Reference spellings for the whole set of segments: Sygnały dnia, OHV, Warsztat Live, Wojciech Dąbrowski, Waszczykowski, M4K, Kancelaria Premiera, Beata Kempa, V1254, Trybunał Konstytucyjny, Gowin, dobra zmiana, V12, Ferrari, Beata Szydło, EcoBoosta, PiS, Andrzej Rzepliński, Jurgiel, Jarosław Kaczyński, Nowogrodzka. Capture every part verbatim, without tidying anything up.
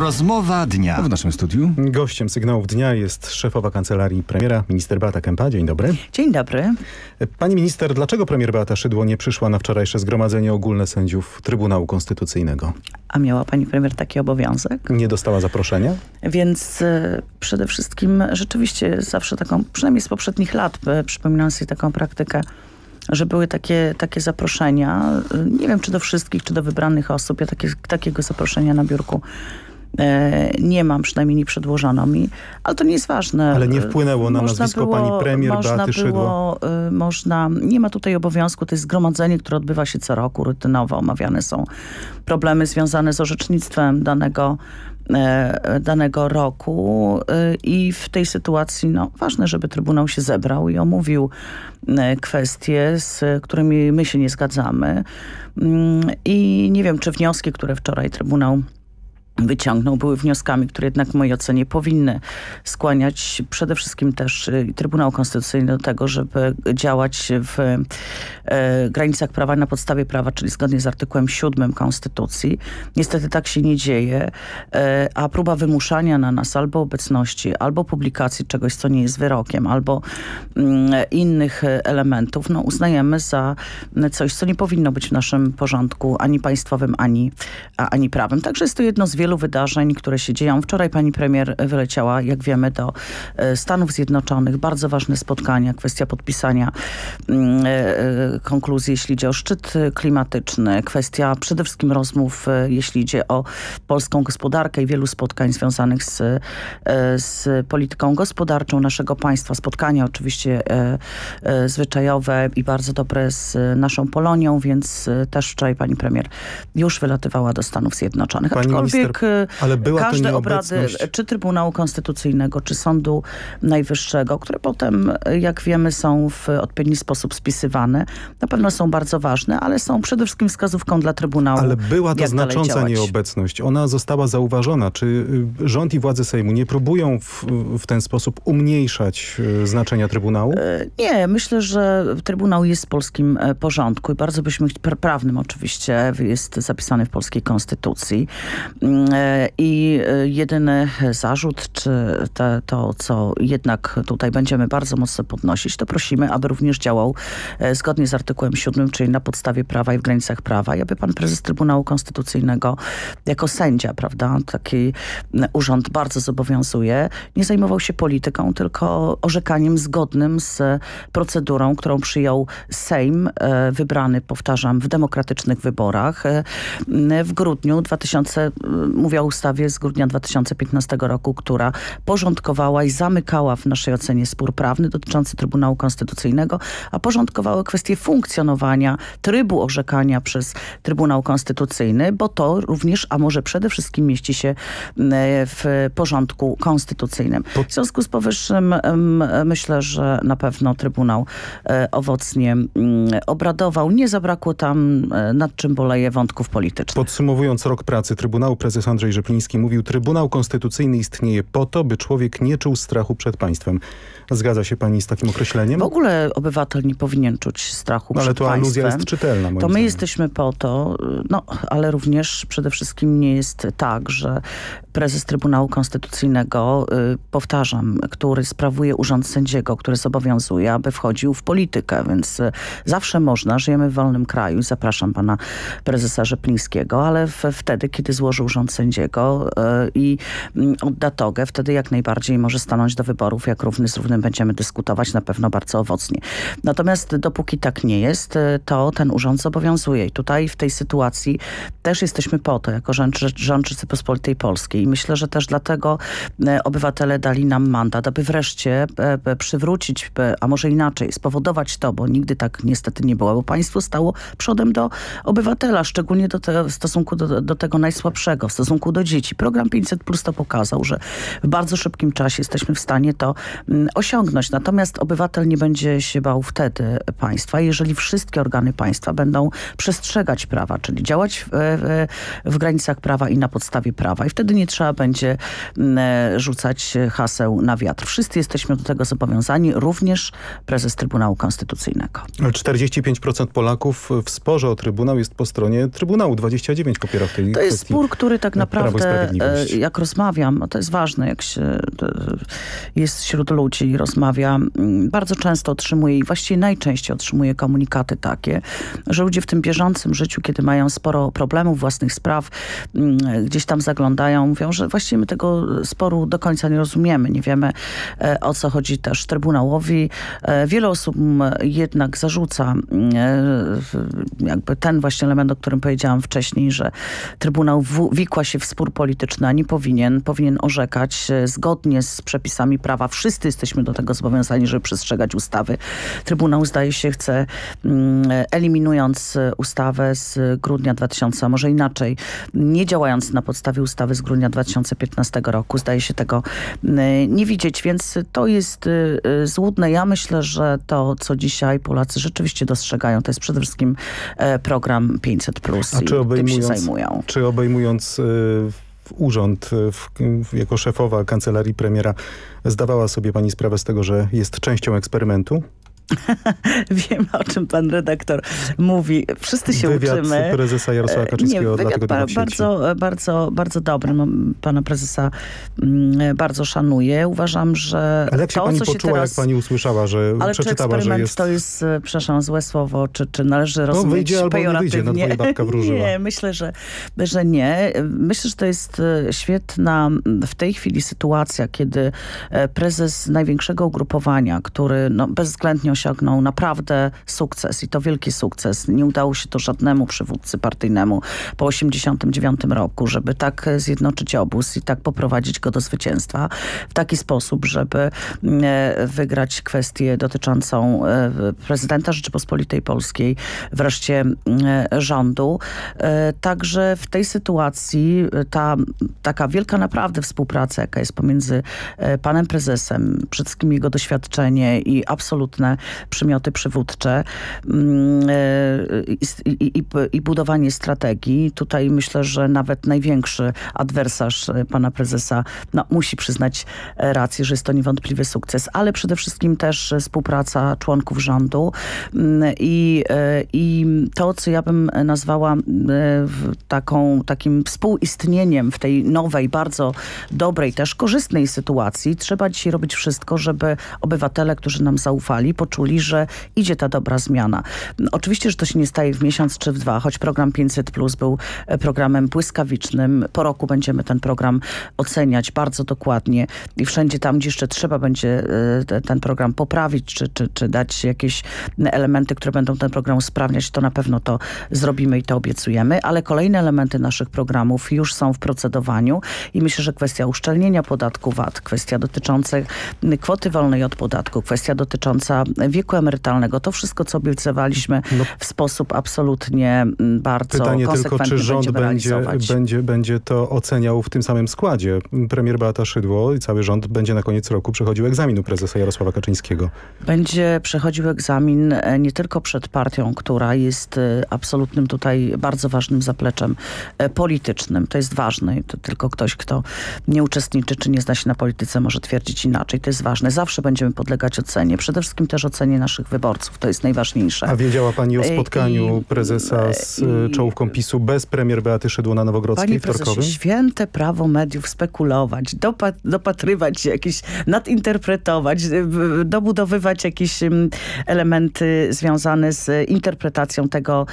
Rozmowa dnia. W naszym studiu gościem Sygnałów Dnia jest szefowa Kancelarii Premiera, minister Beata Kempa. Dzień dobry. Dzień dobry. Pani minister, dlaczego premier Beata Szydło nie przyszła na wczorajsze zgromadzenie ogólne sędziów Trybunału Konstytucyjnego? A miała pani premier taki obowiązek? Nie dostała zaproszenia? Więc y, przede wszystkim rzeczywiście zawsze taką, przynajmniej z poprzednich lat, y, przypominam sobie taką praktykę, że były takie, takie zaproszenia. Nie wiem, czy do wszystkich, czy do wybranych osób. Ja takie, takiego zaproszenia na biurku e, nie mam, przynajmniej nie przedłożono mi. Ale to nie jest ważne. Ale nie wpłynęło na można nazwisko było, pani premier Beaty Szydło. Y, można, nie ma tutaj obowiązku. To jest zgromadzenie, które odbywa się co roku rutynowo. Omawiane są problemy związane z orzecznictwem danego danego roku i w tej sytuacji no, ważne, żeby Trybunał się zebrał i omówił kwestie, z którymi my się nie zgadzamy. I nie wiem, czy wnioski, które wczoraj Trybunał wyciągnął, były wnioskami, które jednak w mojej ocenie powinny skłaniać przede wszystkim też Trybunał Konstytucyjny do tego, żeby działać w granicach prawa na podstawie prawa, czyli zgodnie z artykułem siódmym Konstytucji. Niestety tak się nie dzieje, a próba wymuszania na nas albo obecności, albo publikacji czegoś, co nie jest wyrokiem, albo innych elementów, no uznajemy za coś, co nie powinno być w naszym porządku ani państwowym, ani, ani prawem. Także jest to jedno z wielu wydarzeń, które się dzieją. Wczoraj pani premier wyleciała, jak wiemy, do Stanów Zjednoczonych. Bardzo ważne spotkania, kwestia podpisania konkluzji, jeśli idzie o szczyt klimatyczny, kwestia przede wszystkim rozmów, jeśli idzie o polską gospodarkę i wielu spotkań związanych z, z polityką gospodarczą naszego państwa. Spotkania oczywiście zwyczajowe i bardzo dobre z naszą Polonią, więc też wczoraj pani premier już wylatywała do Stanów Zjednoczonych. Aczkolwiek Minister, ale była każde to obrady, czy Trybunału Konstytucyjnego, czy Sądu Najwyższego, które potem, jak wiemy, są w odpowiedni sposób spisywane, na pewno są bardzo ważne, ale są przede wszystkim wskazówką dla Trybunału. Ale była to znacząca nieobecność. Ona została zauważona. Czy rząd i władze Sejmu nie próbują w, w ten sposób umniejszać znaczenia Trybunału? Nie, myślę, że Trybunał jest w polskim porządku i bardzo byśmy prawnym oczywiście jest zapisany w polskiej konstytucji. I jedyny zarzut, czy te, to, co jednak tutaj będziemy bardzo mocno podnosić, to prosimy, aby również działał zgodnie z artykułem siódmym, czyli na podstawie prawa i w granicach prawa. I aby pan prezes Trybunału Konstytucyjnego jako sędzia, prawda, taki urząd bardzo zobowiązuje, nie zajmował się polityką, tylko orzekaniem zgodnym z procedurą, którą przyjął Sejm, wybrany, powtarzam, w demokratycznych wyborach w grudniu dwa tysiące piętnastego. Mówię o ustawie z grudnia dwa tysiące piętnastego roku, która porządkowała i zamykała w naszej ocenie spór prawny dotyczący Trybunału Konstytucyjnego, a porządkowała kwestię funkcjonowania trybu orzekania przez Trybunał Konstytucyjny, bo to również, a może przede wszystkim mieści się w porządku konstytucyjnym. W związku z powyższym myślę, że na pewno Trybunał owocnie obradował. Nie zabrakło tam, nad czym boleje, wątków politycznych. Podsumowując rok pracy Trybunału, prezes Andrzej Rzepliński mówił: Trybunał Konstytucyjny istnieje po to, by człowiek nie czuł strachu przed państwem. Zgadza się pani z takim określeniem? W ogóle obywatel nie powinien czuć strachu no, przed państwem. Ale to aluzja jest czytelna, moim To my zdaniem. Jesteśmy po to, no, ale również przede wszystkim nie jest tak, że prezes Trybunału Konstytucyjnego, yy, powtarzam, który sprawuje urząd sędziego, który zobowiązuje, aby wchodził w politykę, więc yy, zawsze można, żyjemy w wolnym kraju i zapraszam pana prezesa Rzeplińskiego, ale w, wtedy, kiedy złożył urząd sędziego yy, i yy, odda togę, wtedy jak najbardziej może stanąć do wyborów, jak równy z równym będziemy dyskutować, na pewno bardzo owocnie. Natomiast dopóki tak nie jest, yy, to ten urząd zobowiązuje i tutaj w tej sytuacji też jesteśmy po to, jako rząd, rząd Rzeczypospolitej Polskiej. I myślę, że też dlatego obywatele dali nam mandat, aby wreszcie przywrócić, a może inaczej, spowodować to, bo nigdy tak niestety nie było, bo państwo stało przodem do obywatela, szczególnie do te, w stosunku do, do tego najsłabszego, w stosunku do dzieci. Program pięćset plus to pokazał, że w bardzo szybkim czasie jesteśmy w stanie to osiągnąć. Natomiast obywatel nie będzie się bał wtedy państwa, jeżeli wszystkie organy państwa będą przestrzegać prawa, czyli działać w, w, w granicach prawa i na podstawie prawa. I wtedy nie trzeba będzie rzucać haseł na wiatr. Wszyscy jesteśmy do tego zobowiązani, również prezes Trybunału Konstytucyjnego. czterdzieści pięć procent Polaków w sporze o Trybunał jest po stronie Trybunału. dwadzieścia dziewięć popiera w tej kwestii. To jest spór, który tak naprawdę, jak rozmawiam, to jest ważne, jak się jest wśród ludzi i rozmawia, bardzo często otrzymuje i właściwie najczęściej otrzymuje komunikaty takie, że ludzie w tym bieżącym życiu, kiedy mają sporo problemów, własnych spraw, gdzieś tam zaglądają, mówią, że właściwie my tego sporu do końca nie rozumiemy, nie wiemy, o co chodzi też Trybunałowi. Wiele osób jednak zarzuca jakby ten właśnie element, o którym powiedziałam wcześniej, że Trybunał wikła się w spór polityczny, a nie powinien. Powinien orzekać zgodnie z przepisami prawa. Wszyscy jesteśmy do tego zobowiązani, żeby przestrzegać ustawy. Trybunał, zdaje się, chce, eliminując ustawę z grudnia dwa tysiące, a może inaczej, nie działając na podstawie ustawy z grudnia dwa tysiące piętnastego roku, zdaje się tego nie widzieć, więc to jest złudne. Ja myślę, że to, co dzisiaj Polacy rzeczywiście dostrzegają, to jest przede wszystkim program pięćset plus, a czy obejmując, tym się zajmują. Czy obejmując w urząd w, jako szefowa Kancelarii Premiera, zdawała sobie pani sprawę z tego, że jest częścią eksperymentu? Wiem, o czym pan redaktor mówi. Wszyscy się wywiad uczymy. Wywiad prezesa Jarosława Kaczyńskiego. Nie, wywiad pa, bardzo, bardzo, bardzo dobry. Pana prezesa bardzo szanuję. Uważam, że ale jak się to, pani co poczuła, się teraz... jak pani usłyszała, że ale przeczytała, że jest... to jest, przepraszam, złe słowo, czy, czy należy rozumieć no, wyjdzie albo nie wyjdzie, no twoja babka wróżyła. Nie, myślę, że, że nie. Myślę, że to jest świetna w tej chwili sytuacja, kiedy prezes największego ugrupowania, który no, bezwzględnie osiągnął naprawdę sukces i to wielki sukces. Nie udało się to żadnemu przywódcy partyjnemu po osiemdziesiątym dziewiątym roku, żeby tak zjednoczyć obóz i tak poprowadzić go do zwycięstwa w taki sposób, żeby wygrać kwestię dotyczącą prezydenta Rzeczypospolitej Polskiej, wreszcie rządu. Także w tej sytuacji ta taka wielka naprawdę współpraca, jaka jest pomiędzy panem prezesem, przede wszystkim jego doświadczenie i absolutne przymioty przywódcze i, i, i budowanie strategii. Tutaj myślę, że nawet największy adwersarz pana prezesa no, musi przyznać rację, że jest to niewątpliwy sukces, ale przede wszystkim też współpraca członków rządu i, i to, co ja bym nazwała taką, takim współistnieniem w tej nowej, bardzo dobrej, też korzystnej sytuacji. Trzeba dzisiaj robić wszystko, żeby obywatele, którzy nam zaufali, poczuli, że idzie ta dobra zmiana. Oczywiście, że to się nie staje w miesiąc czy w dwa, choć program pięćset plus był programem błyskawicznym. Po roku będziemy ten program oceniać bardzo dokładnie i wszędzie tam, gdzie jeszcze trzeba będzie ten program poprawić, czy, czy, czy dać jakieś elementy, które będą ten program usprawniać, to na pewno to zrobimy i to obiecujemy, ale kolejne elementy naszych programów już są w procedowaniu i myślę, że kwestia uszczelnienia podatku V A T, kwestia dotycząca kwoty wolnej od podatku, kwestia dotycząca wieku emerytalnego. To wszystko, co obiecywaliśmy no. w sposób absolutnie bardzo konsekwentny. Pytanie tylko, czy rząd będzie, będzie, będzie to oceniał w tym samym składzie. Premier Beata Szydło i cały rząd będzie na koniec roku przechodził egzamin u prezesa Jarosława Kaczyńskiego. Będzie przechodził egzamin nie tylko przed partią, która jest absolutnym tutaj bardzo ważnym zapleczem politycznym. To jest ważne. To tylko ktoś, kto nie uczestniczy, czy nie zna się na polityce, może twierdzić inaczej. To jest ważne. Zawsze będziemy podlegać ocenie. Przede wszystkim też ocenie naszych wyborców. To jest najważniejsze. A wiedziała pani o spotkaniu I, prezesa z i, czołówką PiSu bez premier Beaty Szydło na Nowogrodzkiej pani wtorkowym? Prezesie, święte prawo mediów spekulować, dopa dopatrywać się jakieś, nadinterpretować, dobudowywać jakieś elementy związane z interpretacją tego,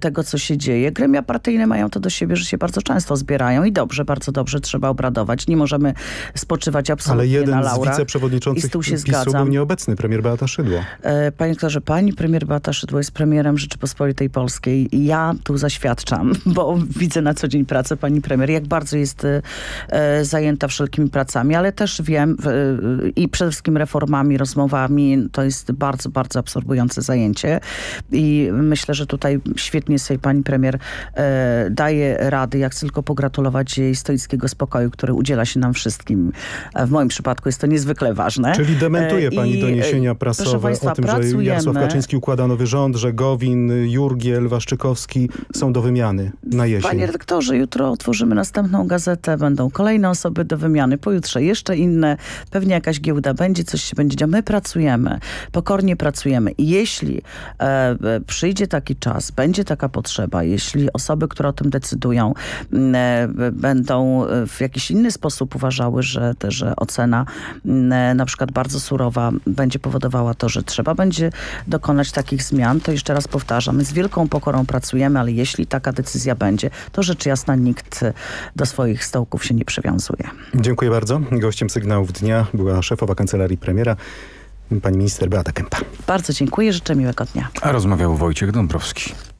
tego, co się dzieje. Gremia partyjne mają to do siebie, że się bardzo często zbierają i dobrze, bardzo dobrze trzeba obradować. Nie możemy spoczywać absolutnie na laurach. Ale jeden z wiceprzewodniczących PiSu był nieobecny, premier Beata Szydło. Panie doktorze, pani premier Beata Szydło jest premierem Rzeczypospolitej Polskiej i ja tu zaświadczam, bo widzę na co dzień pracę pani premier, jak bardzo jest e, zajęta wszelkimi pracami, ale też wiem e, i przede wszystkim reformami, rozmowami. To jest bardzo, bardzo absorbujące zajęcie i myślę, że tutaj świetnie sobie pani premier e, daje rady. Ja chcę tylko pogratulować jej stoickiego spokoju, który udziela się nam wszystkim. W moim przypadku jest to niezwykle ważne. Czyli dementuje pani e, i, doniesienia prasowe państwa, o tym, pracujemy. Że Jarosław Kaczyński układa nowy rząd, że Gowin, Jurgiel, Waszczykowski są do wymiany na jesień. Panie redaktorze, jutro otworzymy następną gazetę, będą kolejne osoby do wymiany, pojutrze jeszcze inne, pewnie jakaś giełda będzie, coś się będzie działo. My pracujemy, pokornie pracujemy. Jeśli e, przyjdzie taki czas, będzie taka potrzeba, jeśli osoby, które o tym decydują, e, będą w jakiś inny sposób uważały, że, te, że ocena e, na przykład bardzo surowa będzie powodowała to, że trzeba będzie dokonać takich zmian, to jeszcze raz powtarzam, my z wielką pokorą pracujemy, ale jeśli taka decyzja będzie, to rzecz jasna nikt do swoich stołków się nie przywiązuje. Dziękuję bardzo. Gościem Sygnałów Dnia była szefowa Kancelarii Premiera, pani minister Beata Kempa. Bardzo dziękuję, życzę miłego dnia. A rozmawiał Wojciech Dąbrowski.